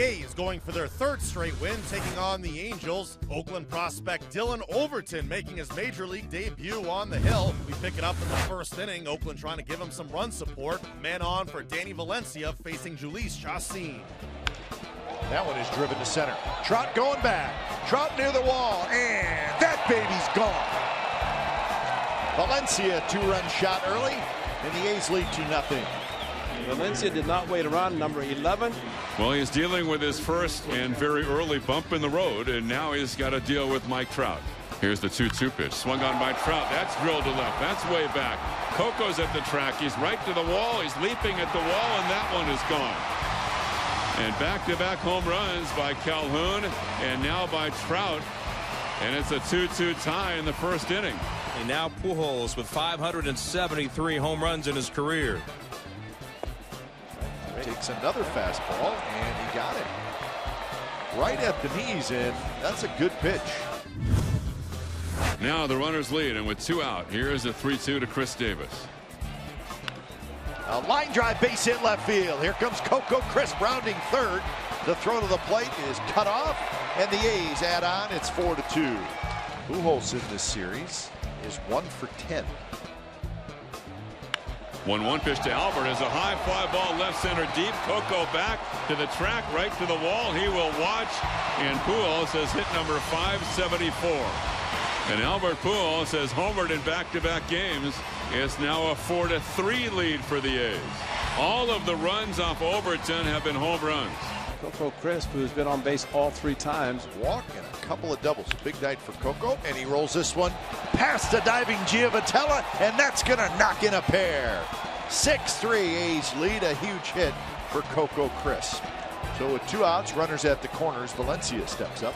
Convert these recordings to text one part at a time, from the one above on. A's going for their third straight win, taking on the Angels. Oakland prospect Dillon Overton making his major league debut on the hill. We pick it up in the first inning. Oakland trying to give him some run support. Man on for Danny Valencia facing Julius Chacin. That one is driven to center. Trout going back. Trout near the wall, and that baby's gone. Valencia, two-run shot early, and the A's lead 2-0. Valencia did not wait around, number 11. Well, he's dealing with his first and very early bump in the road, and now he's got to deal with Mike Trout. Here's the 2-2 pitch. Swung on by Trout. That's drilled to left. That's way back. Coco's at the track. He's right to the wall. He's leaping at the wall, and that one is gone. And back-to-back home runs by Calhoun and now by Trout. And it's a 2-2 tie in the first inning. And now Pujols with 573 home runs in his career. Takes another fastball, and he got it. Right at the knees, and that's a good pitch. Now the runners lead, and with two out, here is a 3-2 to Chris Davis. A line drive base hit left field. Here comes Coco Crisp rounding third. The throw to the plate is cut off, and the A's add on. It's 4-2. Pujols in this series is 1 for 10. 1-1 pitch to Albert is a high fly ball left center deep. Coco back to the track, right to the wall. He will watch, and Pujols has hit number 574. And Albert Pujols has homered in back-to-back games. It's now a 4-3 lead for the A's. All of the runs off Overton have been home runs. Coco Crisp, who's been on base all three times, walk and a couple of doubles. A big night for Coco, and he rolls this one past the diving Gia Vitella, and that's going to knock in a pair. 6-3 A's lead, a huge hit for Coco Crisp. So with two outs, runners at the corners, Valencia steps up.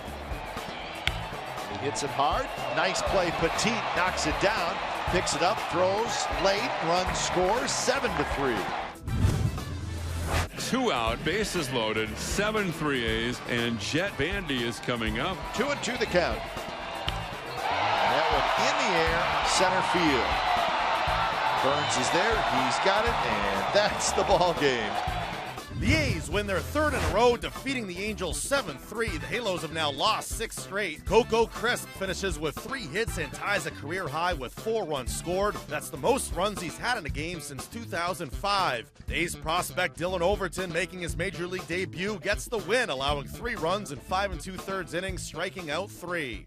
He hits it hard. Nice play. Petit knocks it down, picks it up, throws late, runs, scores. 7-3. Two out, bases loaded, 7-3 A's, and Jet Bandy is coming up. 2-2 the count. And that one in the air, center field. Burns is there. He's got it, and that's the ball game. The A's win their third in a row, defeating the Angels 7-3. The Halos have now lost 6 straight. Coco Crisp finishes with 3 hits and ties a career high with 4 runs scored. That's the most runs he's had in a game since 2005. The A's prospect Dillon Overton, making his major league debut, gets the win, allowing 3 runs in 5 2/3 innings, striking out 3.